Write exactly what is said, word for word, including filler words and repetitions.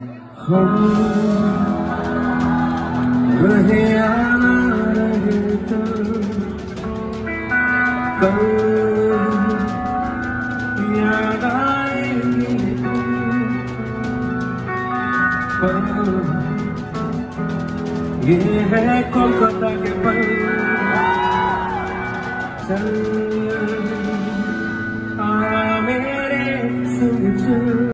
यह है कोलकाता के पल, चल आ मेरे संग चल।